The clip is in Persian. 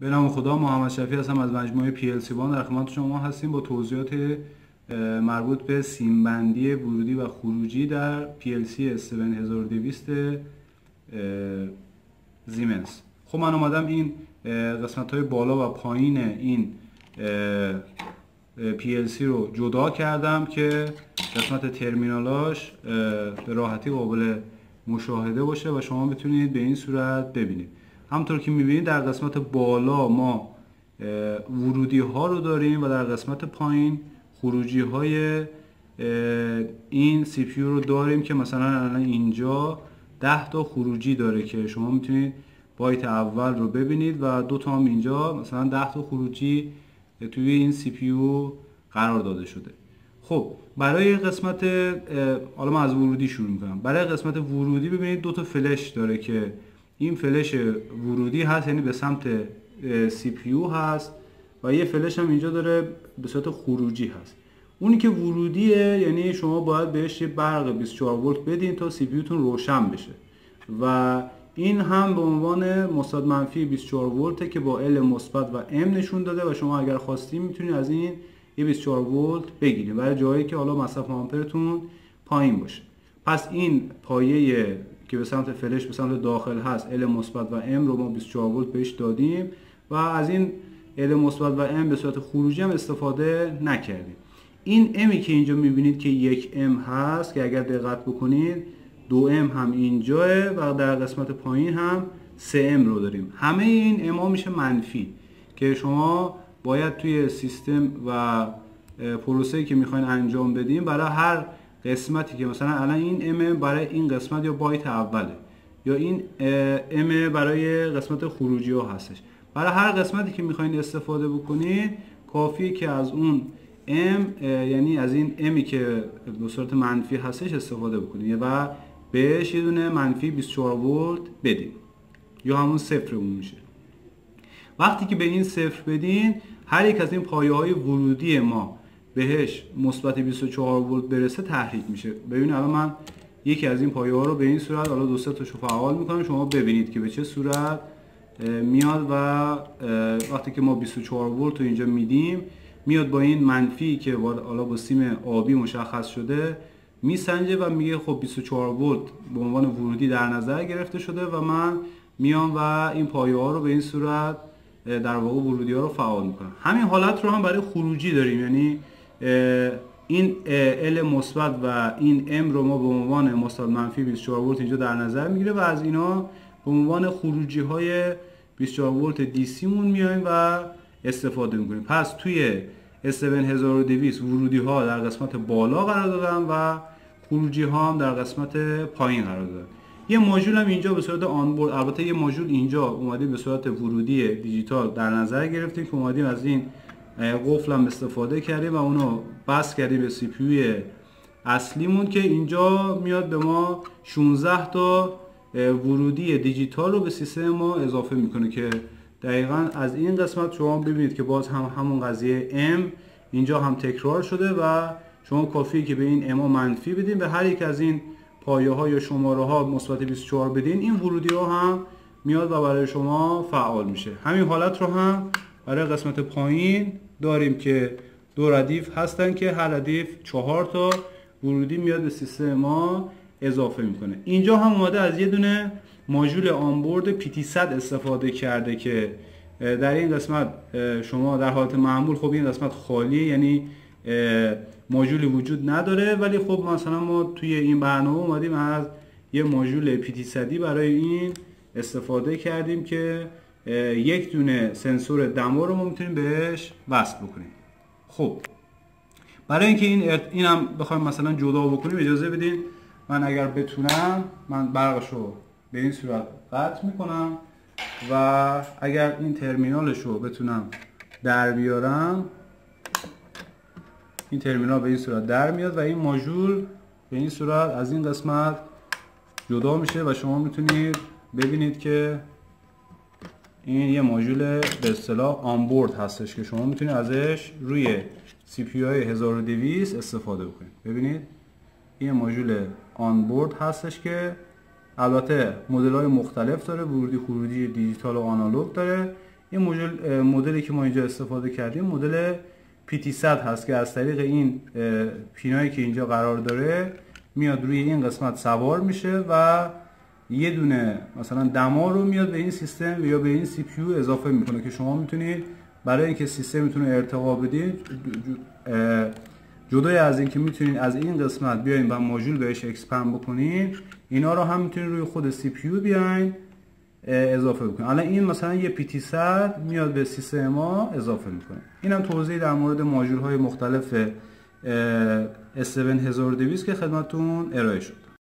به نام خدا، محمد شفیع هستم از مجموعه PLC1. در خدمت شما هستیم با توضیحات مربوط به سیمبندی ورودی و خروجی در PLC 7200 زیمنس. خب من اومدم این قسمت های بالا و پایین این PLC رو جدا کردم که قسمت ترمینالاش به راحتی قابل مشاهده باشه و شما بتونید به این صورت ببینید. همطور که میبینید در قسمت بالا ما ورودی ها رو داریم و در قسمت پایین خروجی های این CPU رو داریم که مثلا الان اینجا 10 تا خروجی داره که شما میتونید بایت اول رو ببینید و دو تا هم اینجا مثلا 10 تا خروجی توی این CPU قرار داده شده. خب برای قسمت، حالا من از ورودی شروع میکنم. برای قسمت ورودی ببینید دو تا فلش داره که این فلش ورودی هست، یعنی به سمت CPU هست، و یه فلش هم اینجا داره به صورت خروجی هست. اونی که ورودیه یعنی شما باید بهش یه برق 24 ولت بدین تا CPU تون روشن بشه و این هم به عنوان مثبت منفی 24 ولته که با L مثبت و M نشون داده و شما اگر خواستین میتونید از این یه 24 ولت بگیرید برای جایی که حالا مصرف آمپرتون پایین باشه. پس این پایه که به سمت فلش به سمت داخل هست L مثبت و M رو ما 24 ولت بهش دادیم و از این L مثبت و M به صورت خروجی هم استفاده نکردیم. این M'i که اینجا میبینید که یک M هست که اگر دقت بکنید 2M هم اینجاه و در قسمت پایین هم 3M رو داریم. همه این M'a میشه منفی که شما باید توی سیستم و پروسه‌ای که میخواین انجام بدیم برای هر قسمتی که مثلا الان این M برای این قسمت یا بایت اوله یا این M برای قسمت خروجی ها هستش، برای هر قسمتی که میخواین استفاده بکنید کافیه که از اون M یعنی از این M'i که به صورت منفی هستش استفاده بکنید و بهش یه دونه منفی 24 ولت بدید یا همون صفر اون میشه. وقتی که به این صفر بدین هر یک از این پایه های ورودی ما بهش مثبت 24 ولت برسه تحریک میشه. ببینید الان من یکی از این پایه ها رو به این صورت حالا دو سه تاشو فعال میکنم، شما ببینید که به چه صورت میاد و وقتی که ما 24 ولت رو اینجا میدیم میاد با این منفی که حالا با سیم آبی مشخص شده میسنجه و میگه خب 24 ولت به عنوان ورودی در نظر گرفته شده و من میام و این پایه ها رو به این صورت در واقع ورودی ها رو فعال میکنم. همین حالت رو هم برای خروجی داریم، یعنی این L مثبت و این M رو ما به عنوان مثبت منفی 24 ولت اینجا در نظر میگیره و از اینا به عنوان خروجی های 24 ولت DC مون میایم و استفاده میکنیم. پس توی S7200 ورودی ها در قسمت بالا قرار دادم و خروجی ها هم در قسمت پایین قرار دادم. یه ماژول هم اینجا به صورت آنبورد، البته یه ماژول اینجا اومدیم به صورت ورودی دیجیتال در نظر گرفتیم که اومدیم از این قفل هم استفاده کردیم و اونو بس کردیم به سی پی یو اصلیمون که اینجا میاد به ما 16 تا ورودی دیجیتال رو به سیستم ما اضافه میکنه که دقیقا از این قسمت شما ببینید که باز هم همون قضیه M اینجا هم تکرار شده و شما کافیه که به این M منفی بدین، به هر یک از این پایه ها یا شماره ها مثبت 24 بدین، این ورودی ها هم میاد و برای شما فعال میشه. همین حالت رو هم برای قسمت پایین داریم که دو ردیف هستن که هر ردیف 4 تا ورودی میاد به سیستم ما اضافه میکنه. اینجا هم اومده از یه دونه ماژول آنبورد PT100 استفاده کرده که در این قسمت شما در حالت معمول خب این قسمت خالیه یعنی ماژولی وجود نداره، ولی خب مثلا ما توی این برنامه اومدیم از یه ماژول PT100 برای این استفاده کردیم که یک دونه سنسور دما رو ما میتونیم بهش وصل بکنیم. خب برای اینکه این هم بخوایم مثلا جدا بکنیم اجازه بدین من اگر بتونم من برقش رو به این صورت قطع میکنم و اگر این ترمینالش رو بتونم در بیارم این ترمینال به این صورت در میاد و این ماژول به این صورت از این قسمت جدا میشه و شما میتونید ببینید که این یه ماژول به اصطلاح آنبورد هستش که شما میتونید ازش روی CPU 1200 استفاده بکنید. ببینید این ماژول آنبورد هستش که البته مدل‌های مختلف داره، ورودی خروجی دیجیتال و آنالوگ داره. این مدلی که ما اینجا استفاده کردیم مدل PT100 هست که از طریق این پینایی که اینجا قرار داره میاد روی این قسمت سوار میشه و یه دونه مثلا دما رو میاد به این سیستم یا به این CPU اضافه میکنه که شما میتونید برای اینکه سیستمتون رو ارتقا بدید جدای از اینکه میتونید از این قسمت بیاین و ماژول بهش اکسپند بکنید، اینا رو هم میتونید روی خود CPU بیاین اضافه بکنید. الان این مثلا یه PT100 میاد به سیستم ما اضافه میکنه. اینم توضیح در مورد ماژول های مختلف S7-1200 که خدمتتون ارائه شد.